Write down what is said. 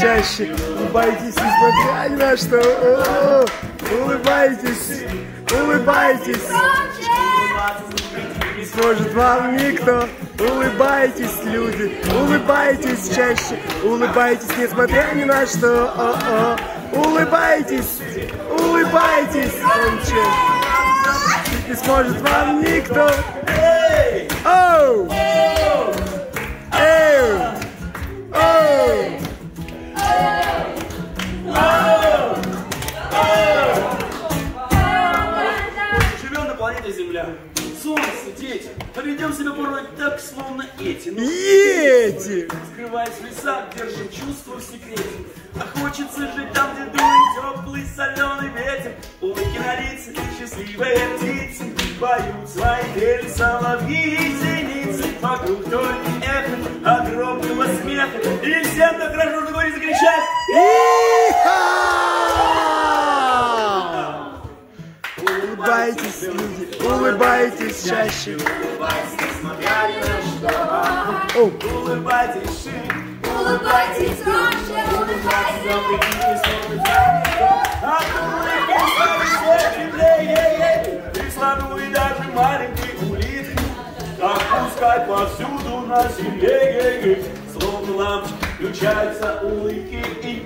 чаще, улыбайтесь, несмотря ни на что. Улыбайтесь, улыбайтесь. Не сможет вам никто. Улыбайтесь, люди, улыбайтесь чаще, улыбайтесь, несмотря ни на что. Улыбайтесь, улыбайтесь. Не сможет вам никто. Оу! Живем на планете Земля. Солнце, дети, поведем себя порой так, словно эти. Ну, ети! Скрывая леса, держим чувства в секрете. А хочется жить там, где дует теплый соленый ветер. Улыбки на лице, счастливые птицы поют свои пели, соловьи и зеницы. Вокруг только эхо огромного смеха. И всем так хорошо, что говорит, закричать. Улыбайтесь, люди, улыбайтесь чаще, улыбайтесь, смотря на что. Улыбайтесь, улыбайтесь громче, улыбайтесь, улыбайтесь. И слону, и даже маленьких улиток отпускать повсюду на земле. Словно лампочки включаются улыбки.